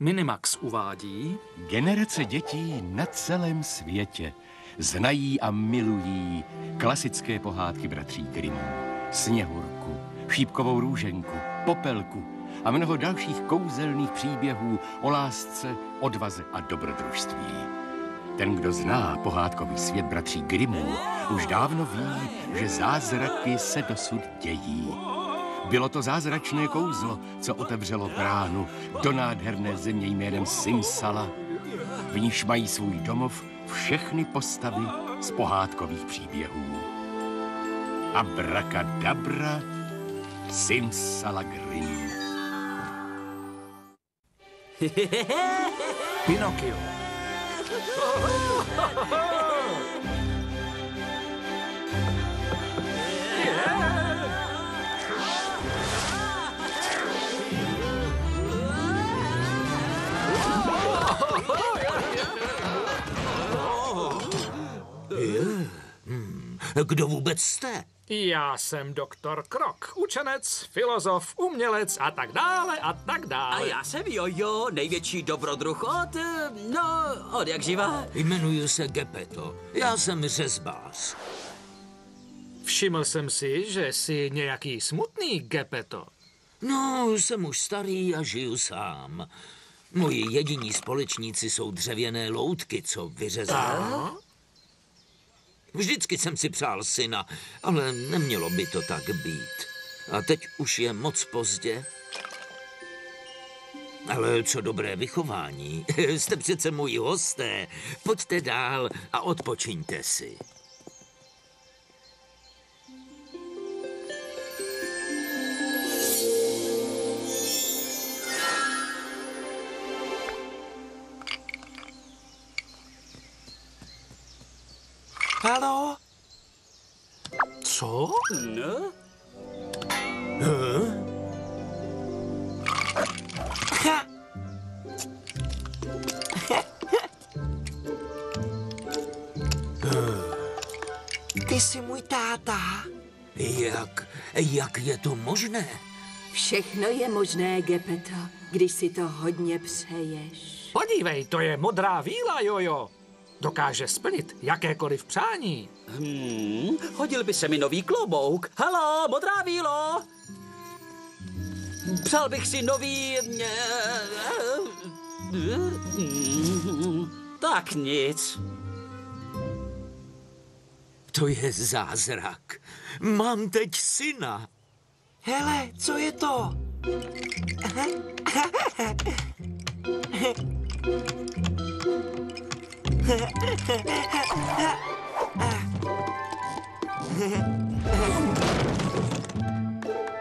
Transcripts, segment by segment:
Minimax uvádí... Generace dětí na celém světě znají a milují klasické pohádky bratří Grimmů. Sněhurku, Šípkovou růženku, Popelku a mnoho dalších kouzelných příběhů o lásce, odvaze a dobrodružství. Ten, kdo zná pohádkový svět bratří Grimmů, už dávno ví, že zázraky se dosud dějí. Bylo to zázračné kouzlo, co otevřelo bránu do nádherné země jménem Simsala, v níž mají svůj domov všechny postavy z pohádkových příběhů. Abrakadabra, Simsala Grimm. Pinocchio. Kdo vůbec jste? Já jsem doktor Krok, učenec, filozof, umělec a tak dále a tak dále. A já jsem Jojo, největší dobrodruh od jak živá. Jmenuji se Geppetto, já jsem řezbář. Všiml jsem si, že jsi nějaký smutný, Geppetto. No, jsem už starý a žiju sám. Moji jediní společníci jsou dřevěné loutky, co vyřezávám. Vždycky jsem si přál syna, ale nemělo by to tak být. A teď už je moc pozdě. Ale co dobré vychování. Jste přece moji hosté. Pojďte dál a odpočiňte si. Haló? Co? No? Ha. Ty jsi můj táta. Jak je to možné? Všechno je možné, Geppetto, když si to hodně přeješ. Podívej, to je modrá víla, Jojo. Dokáže splnit jakékoliv přání. Hodil by se mi nový klobouk. Haló, modrá vílo! Přál bych si nový... Tak nic. To je zázrak. Mám teď syna. Hele, co je to?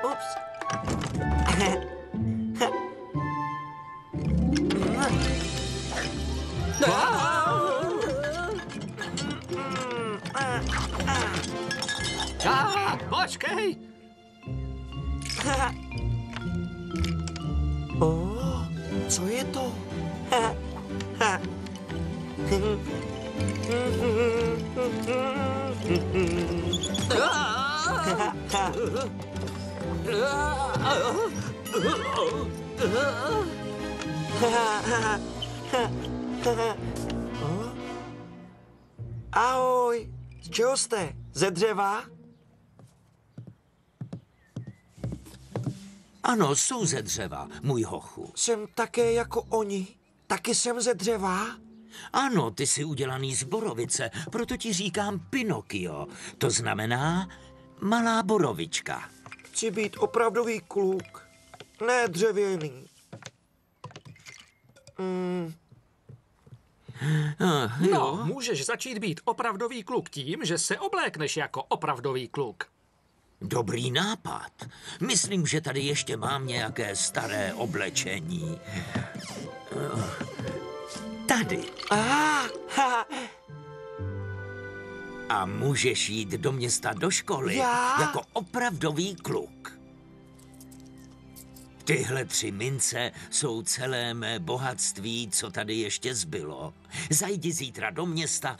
Ups. Počkej. Co je to? Ahoj, z čeho jste? Ze dřeva? Ano, jsou ze dřeva, můj hochu. Jsem také jako oni. Taky jsem ze dřeva? Ano, ty jsi udělaný z borovice, proto ti říkám Pinocchio. To znamená malá borovička. Chci být opravdový kluk, ne dřevěný. No, můžeš začít být opravdový kluk tím, že se oblékneš jako opravdový kluk. Dobrý nápad. Myslím, že tady ještě mám nějaké staré oblečení. Tady. A můžeš jít do města do školy jako opravdový kluk. Tyhle 3 mince jsou celé mé bohatství, co tady ještě zbylo. Zajdi zítra do města,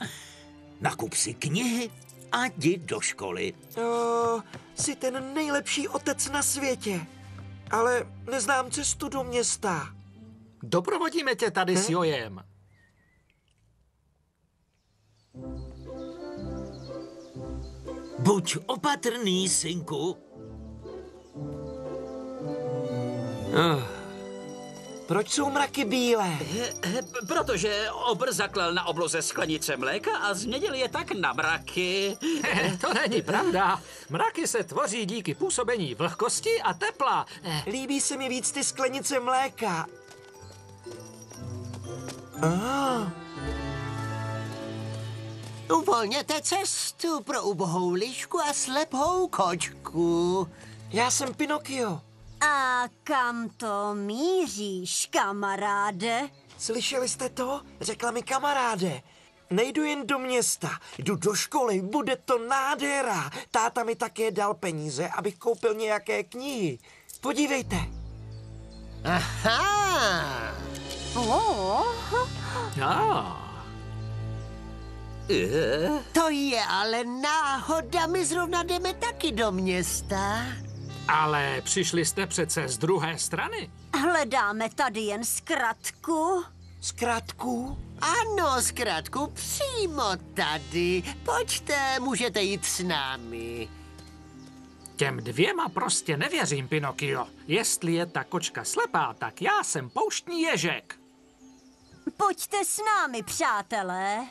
nakup si knihy a jdi do školy. Jsi ten nejlepší otec na světě, ale neznám cestu do města. Doprovodíme tě tady s Jojem. Buď opatrný, synku. Proč jsou mraky bílé? Protože obr zaklel na obloze sklenice mléka a změnil je tak na mraky. To není pravda. Mraky se tvoří díky působení vlhkosti a tepla. Líbí se mi víc ty sklenice mléka. Uvolněte cestu pro ubohou lišku a slepou kočku. Já jsem Pinocchio. A kam to míříš, kamaráde? Slyšeli jste to? Řekla mi kamaráde. Nejdu jen do města, jdu do školy, bude to nádhera. Táta mi také dal peníze, abych koupil nějaké knihy. Podívejte. Aha! To je ale náhoda, my zrovna jdeme taky do města. Ale přišli jste přece z druhé strany. Hledáme tady jen zkratku. Zkratku? Ano, zkratku, přímo tady. Pojďte, můžete jít s námi. Těm dvěma prostě nevěřím, Pinocchio. Jestli je ta kočka slepá, tak já jsem pouštní ježek. Pojďte s námi, přátelé.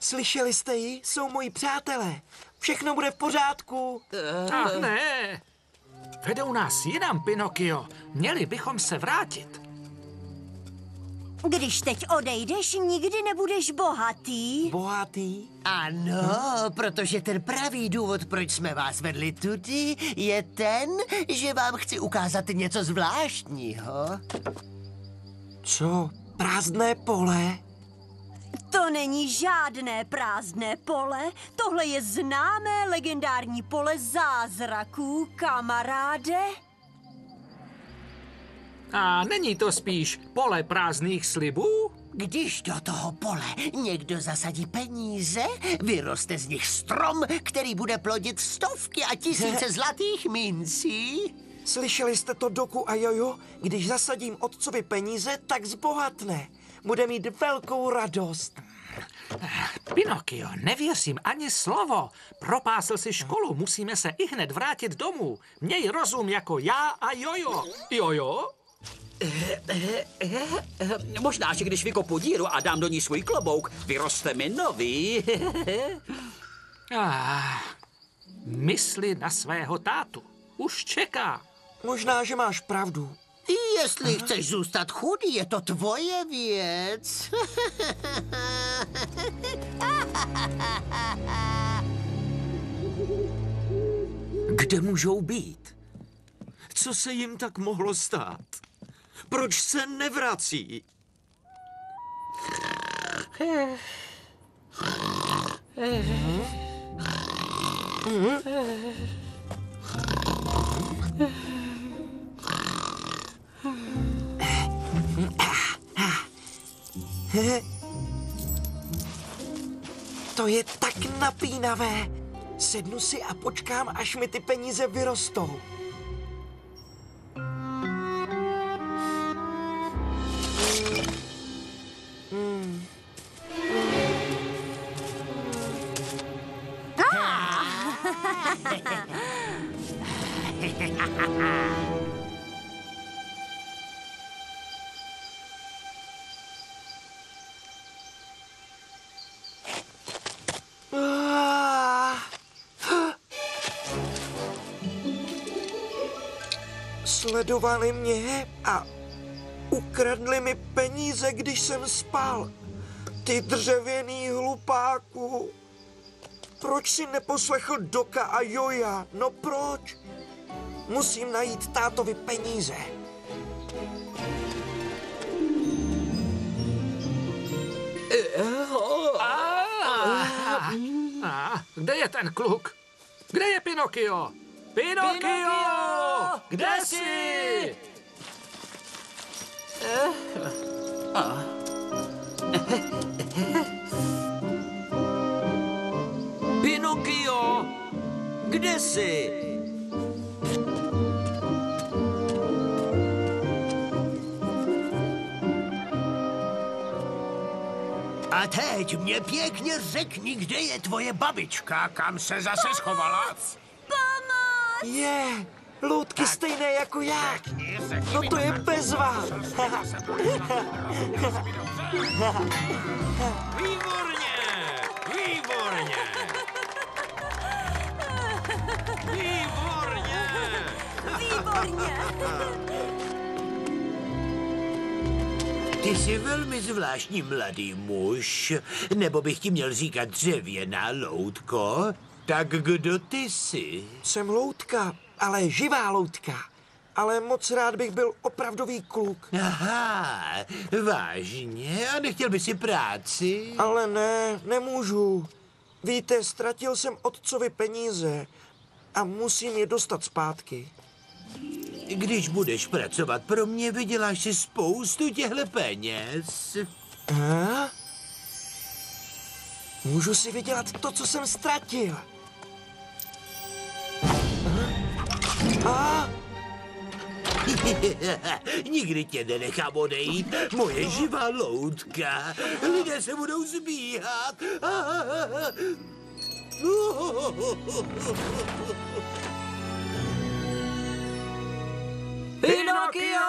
Slyšeli jste ji? Jsou moji přátelé. Všechno bude v pořádku. Ach ne. Vedou nás jinam, Pinocchio. Měli bychom se vrátit. Když teď odejdeš, nikdy nebudeš bohatý. Bohatý? Ano, protože ten pravý důvod, proč jsme vás vedli tudy, je ten, že vám chci ukázat něco zvláštního. Co? Prázdné pole? To není žádné prázdné pole. Tohle je známé legendární pole zázraků, kamaráde. A není to spíš pole prázdných slibů? Když do toho pole někdo zasadí peníze, vyroste z nich strom, který bude plodit stovky a tisíce zlatých mincí. Slyšeli jste to, Doku a Jojo? Když zasadím otcovi peníze, tak zbohatne. Bude mít velkou radost. Pinocchio, nevěřím ani slovo. Propásl si školu, musíme se i hned vrátit domů. Měj rozum jako já a Jojo. Jojo? Možná, že když vykopu díru a dám do ní svůj klobouk, vyroste mi nový. Mysli na svého tátu. Už čeká. Možná, že máš pravdu. Jestli chceš zůstat chudý, je to tvoje věc. Kde můžou být? Co se jim tak mohlo stát? Proč se nevrací? To je tak napínavé. Sednu si a počkám, až mi ty peníze vyrostou. Sledovali mě a ukradli mi peníze, když jsem spal. Ty dřevěný hlupáku. Proč si neposlechl Doka a Joja? No proč? Musím najít tátovi peníze. Kde je ten kluk? Kde je Pinocchio? Pinocchio! Kde jsi? Pinocchio! Kde jsi? A teď mě pěkně řekni, kde je tvoje babička, kam se zase schovala. Pomoc! Je, loutky stejné jako já. No to je bezva. Výborně, výborně. Výborně. Výborně. Ty jsi velmi zvláštní mladý muž, nebo bych ti měl říkat dřevěná loutko. Tak kdo ty jsi? Jsem loutka, ale živá loutka. Ale moc rád bych byl opravdový kluk. Aha, vážně? A nechtěl by si práci? Ale ne, nemůžu. Víte, ztratil jsem otcovi peníze a musím je dostat zpátky. Když budeš pracovat pro mě, vyděláš si spoustu těchto peněz. A? Můžu si vydělat to, co jsem ztratil. A? Nikdy tě nenechám odejít, moje živá loutka. Lidé se budou zbíhat. Pinocchio!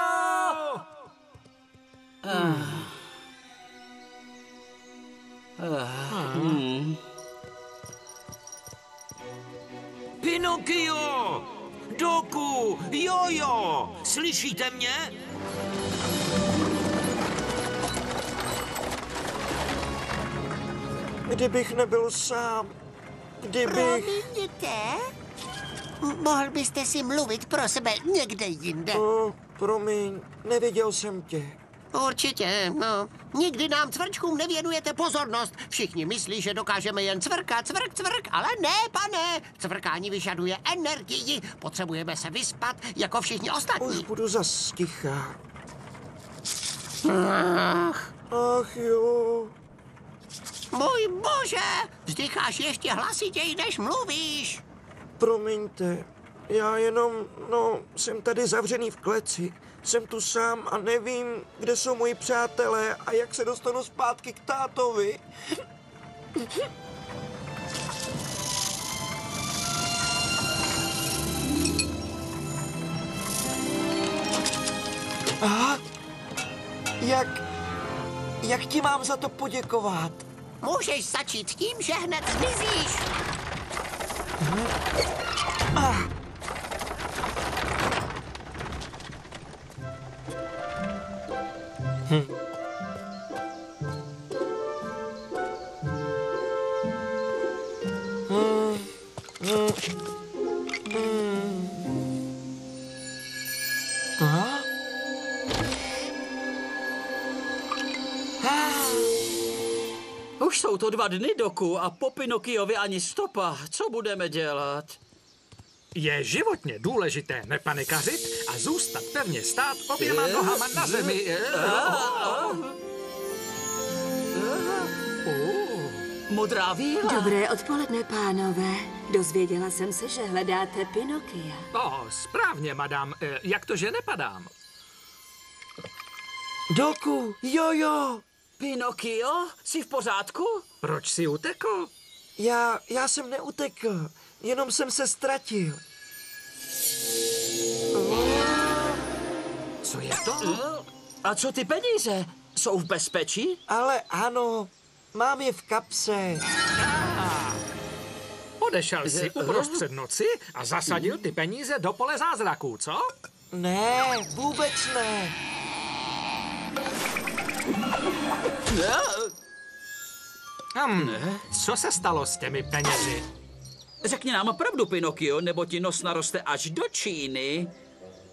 Pinocchio! Doku! Jojo! Slyšíte mě? Kdybych nebyl sám, Promiňte? Mohl byste si mluvit pro sebe někde jinde? Promiň, neviděl jsem tě. Určitě, no. Nikdy nám cvrčkům nevěnujete pozornost. Všichni myslí, že dokážeme jen cvrkat, cvrk, cvrk, ale ne, pane. Cvrkání vyžaduje energii. Potřebujeme se vyspat, jako všichni ostatní. Už budu zas tichá. Ach jo. Můj bože, vzdycháš ještě hlasitěji, než mluvíš. Promiňte, já jenom, jsem tady zavřený v kleci. Jsem tu sám a nevím, kde jsou moji přátelé a jak se dostanu zpátky k tátovi. Aha, jak ti mám za to poděkovat? Můžeš začít tím, že hned zmizíš. Už jsou to 2 dny, Doku, a po Pinocchiovi ani stopa. Co budeme dělat? Je životně důležité nepanikařit a zůstat pevně stát oběma nohama na zemi. Modrá víla. Dobré odpoledne, pánové. Dozvěděla jsem se, že hledáte Pinocchia. Správně, madam. Jak to, že nepadám? Doku, jojo! Pinocchio, jsi v pořádku? Proč jsi utekl? Já jsem neutekl, jenom jsem se ztratil. Co je to? A co ty peníze? Jsou v bezpečí? Ale ano, mám je v kapse. Odešel jsi uprostřed noci a zasadil ty peníze do pole zázraků, co? Ne, vůbec ne. Co se stalo s těmi penězi? Řekni nám pravdu, Pinocchio, nebo ti nos naroste až do Číny.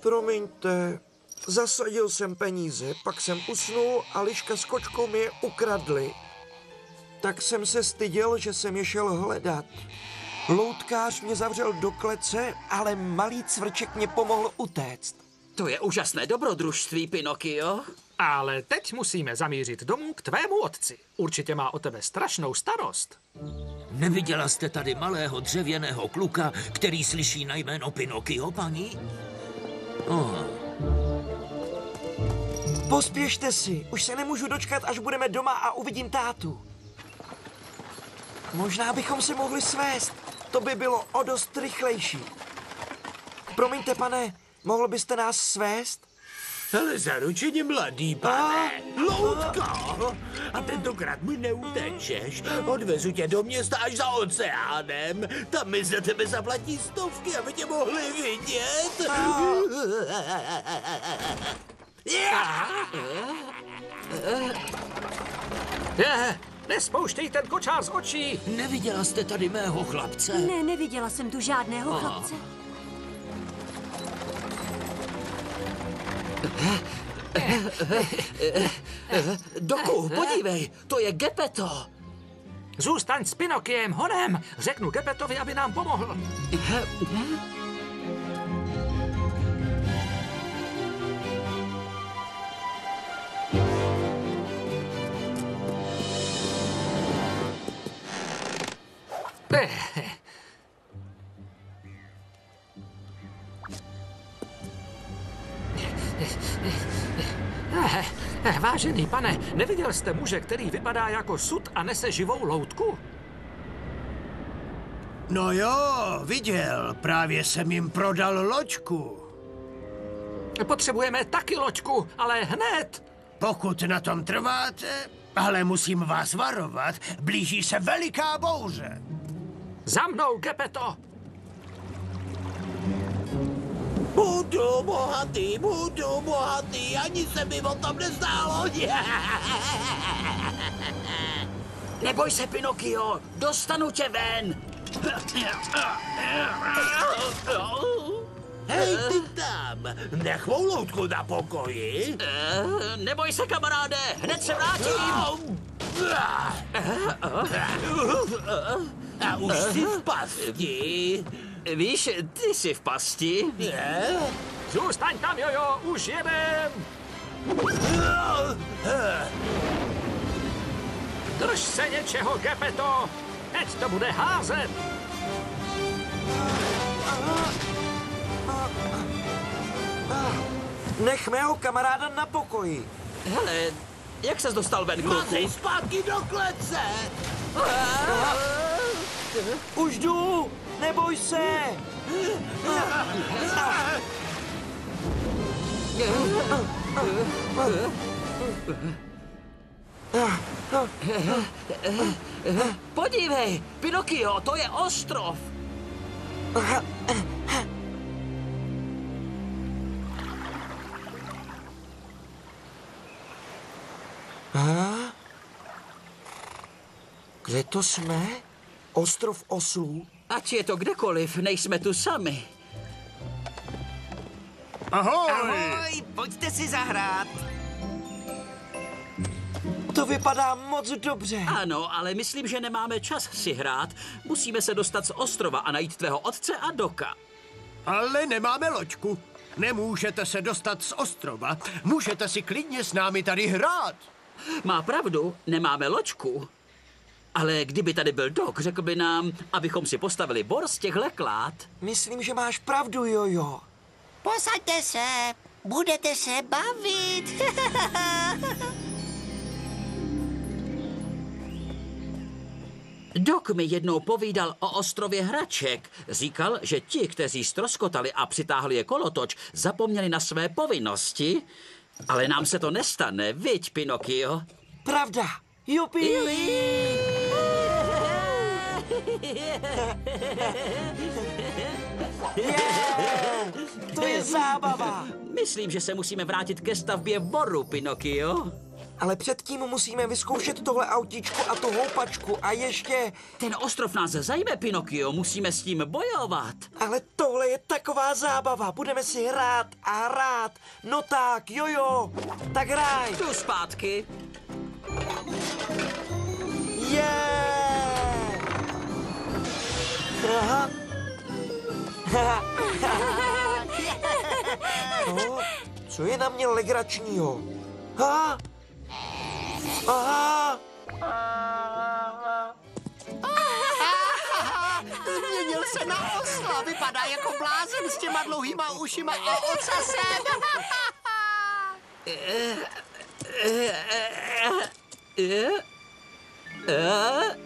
Promiňte, zasadil jsem peníze, pak jsem usnul a liška s kočkou mi je ukradli. Tak jsem se styděl, že jsem je šel hledat. Loutkář mě zavřel do klece, ale malý cvrček mě pomohl utéct. To je úžasné dobrodružství, Pinocchio. Ale teď musíme zamířit domů k tvému otci. Určitě má o tebe strašnou starost. Neviděla jste tady malého dřevěného kluka, který slyší na jméno Pinocchio, paní? Pospěšte si, už se nemůžu dočkat, až budeme doma a uvidím tátu. Možná bychom se mohli svést, to by bylo o dost rychlejší. Promiňte, pane, mohl byste nás svést? Ale zaručeně, mladý pane, loutko! A tentokrát mi neutečeš. Odvezu tě do města až za oceánem. Tam mi za tebe zaplatí stovky, aby tě mohli vidět. Nespouštěj ten kočár z očí. Neviděla jste tady mého chlapce? Ne, neviděla jsem tu žádného chlapce. Doku, podívej, to je Geppetto. Zůstaň s Pinokiem, honem. Řeknu Geppettovi, aby nám pomohl. Vážený pane, neviděl jste muže, který vypadá jako sud a nese živou loutku? No jo, viděl. Právě jsem jim prodal loďku. Potřebujeme taky loďku, ale hned. Pokud na tom trváte, ale musím vás varovat, blíží se veliká bouře. Za mnou, Geppetto! Budu bohatý, ani se mi o tom nezdálo. Neboj se, Pinocchio, dostanu tě ven. Hej, ty tam, nech mou loutku na pokoji. Neboj se, kamaráde, hned se vrátím. A už jsi v pasti. Víš, ty jsi v pasti. Zůstaň tam, Jojo, už jedem. Drž se něčeho, Geppetto. Teď to bude házet. Nech mého kamaráda na pokoji. Hele, jak ses dostal ven, kluci? Zpátky do klece. Už jdu, neboj se! Podívej, Pinocchio, to je ostrov! Kde to jsme? Ostrov oslů? Ať je to kdekoliv, nejsme tu sami. Ahoj! Ahoj, pojďte si zahrát. To vypadá moc dobře. Ano, ale myslím, že nemáme čas si hrát. Musíme se dostat z ostrova a najít tvého otce a Doka. Ale nemáme loďku. Nemůžete se dostat z ostrova. Můžete si klidně s námi tady hrát. Má pravdu, nemáme loďku. Ale kdyby tady byl Dok, řekl by nám, abychom si postavili bor z těchto klád. Myslím, že máš pravdu, Jojo. Posaďte se, budete se bavit. Dok mi jednou povídal o ostrově hraček. Říkal, že ti, kteří ztroskotali a přitáhli je kolotoč, zapomněli na své povinnosti. Ale nám se to nestane, viď, Pinocchio? Pravda. Jupi! To je zábava. Myslím, že se musíme vrátit ke stavbě boru, Pinocchio. Ale předtím musíme vyzkoušet tohle autíčko a tu houpačku a ještě... Ten ostrov nás zajme, Pinocchio, musíme s tím bojovat. Ale tohle je taková zábava, budeme si hrát a hrát. No tak, Jojo, tak hraj. Tu zpátky. No, co je na mě legračního? Změnil se na osla, vypadá jako blázen s těma dlouhýma ušima a ocasem.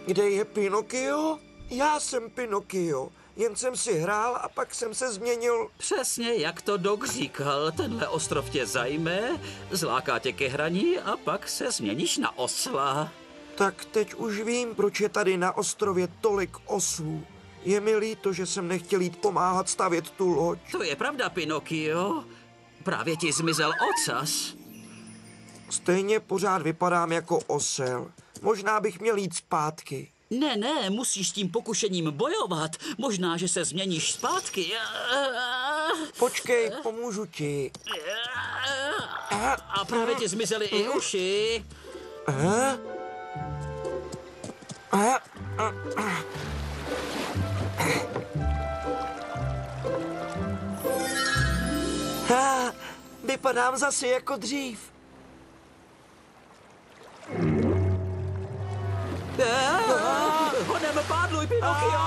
Kde je Pinocchio? Já jsem Pinocchio. Jen jsem si hrál a pak jsem se změnil. Přesně jak to Dok říkal, tenhle ostrov tě zajme, zláká tě ke hraní a pak se změníš na osla. Tak teď už vím, proč je tady na ostrově tolik oslů. Je mi líto, že jsem nechtěl jít pomáhat stavět tu loď. To je pravda, Pinocchio. Právě ti zmizel ocas. Stejně pořád vypadám jako osel. Možná bych měl jít zpátky. Ne, musíš s tím pokušením bojovat. Možná, že se změníš zpátky. Počkej, pomůžu ti. A právě ti zmizely i uši. Vypadám zase jako dřív. Honem pádluj, Pinocchio!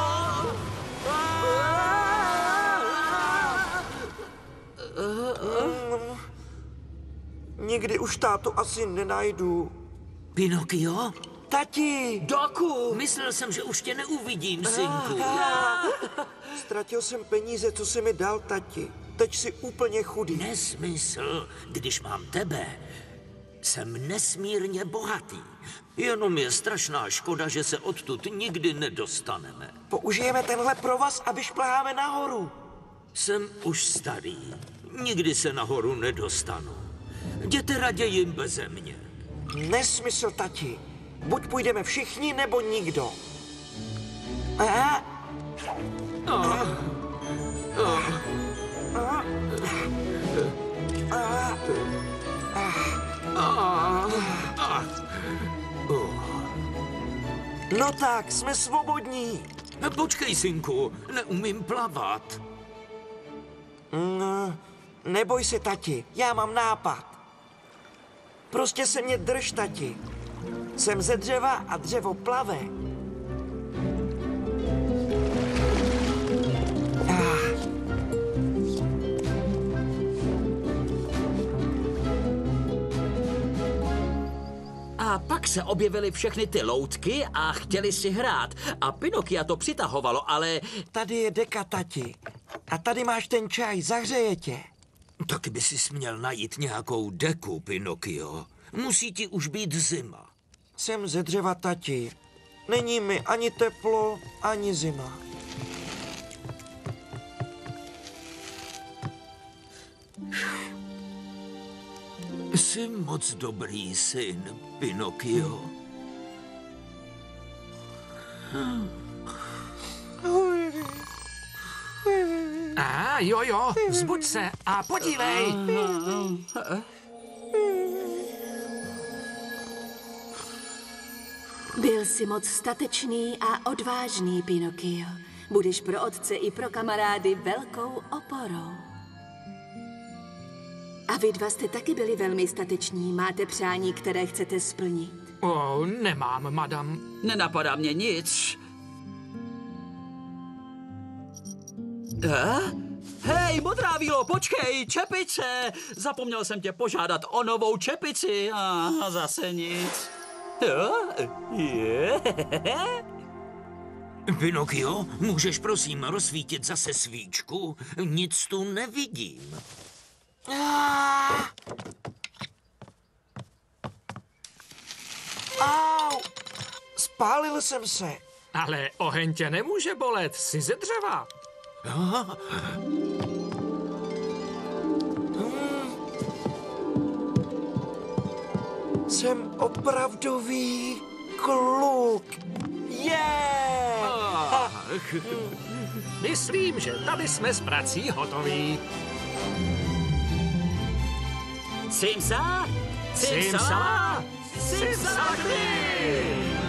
Nikdy už tátu asi nenajdu. Pinocchio? Tati! Doku! Myslel jsem, že už tě neuvidím, synku. Ztratil jsem peníze, co jsi mi dal, tati. Teď jsi úplně chudý. Nesmysl, když mám tebe. Jsem nesmírně bohatý. Jenom je strašná škoda, že se odtud nikdy nedostaneme. Použijeme tenhle provaz a vyšplháme nahoru. Jsem už starý. Nikdy se nahoru nedostanu. Jděte raději beze mě. Nesmysl, tati. Buď půjdeme všichni, nebo nikdo. No tak, jsme svobodní. Počkej, synku, neumím plavat. Neboj se, tati, já mám nápad. Prostě se mě drž, tati. Jsem ze dřeva a dřevo plave. A pak se objevily všechny ty loutky a chtěli si hrát. A Pinocchia to přitahovalo, ale... Tady je deka, tati. A tady máš ten čaj, zahřeje tě. Taky by si měl najít nějakou deku, Pinocchio. Musí ti už být zima. Jsem ze dřeva, tati. Není mi ani teplo, ani zima. Jsi moc dobrý syn, Pinocchio. Jojo, vzbuď se a podívej. Byl jsi moc statečný a odvážný, Pinocchio. Budeš pro otce i pro kamarády velkou oporou. A vy dva jste taky byli velmi stateční. Máte přání, které chcete splnit? Nemám, madam. Nenapadá mě nic. Hej, modrá vílo, počkej, čepice! Zapomněl jsem tě požádat o novou čepici. A zase nic. Pinocchio, můžeš prosím rozsvítit zase svíčku? Nic tu nevidím. Au! Spálil jsem se. Ale oheň tě nemůže bolet, jsi ze dřeva. Jsem opravdový kluk. Myslím, že tady jsme s prací hotoví. Simsa! Simsala! Simsala Grimm!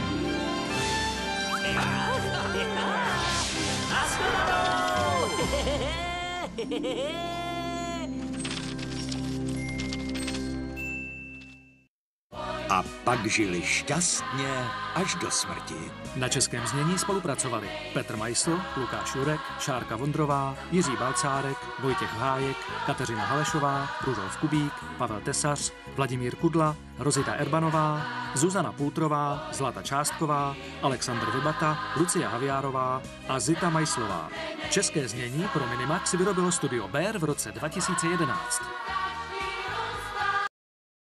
A jsme domů! a pak žili šťastně až do smrti. Na českém znění spolupracovali Petr Majsl, Lukáš Jurek, Šárka Vondrová, Jiří Balcárek, Vojtěch Hájek, Kateřina Halešová, Rudolf Kubík, Pavel Tesař, Vladimír Kudla, Rozita Erbanová, Zuzana Půtrová, Zlata Částková, Alexandr Vybata, Lucie Haviárová a Zita Majslová. České znění pro Minimax si vyrobilo studio BR v roce 2011.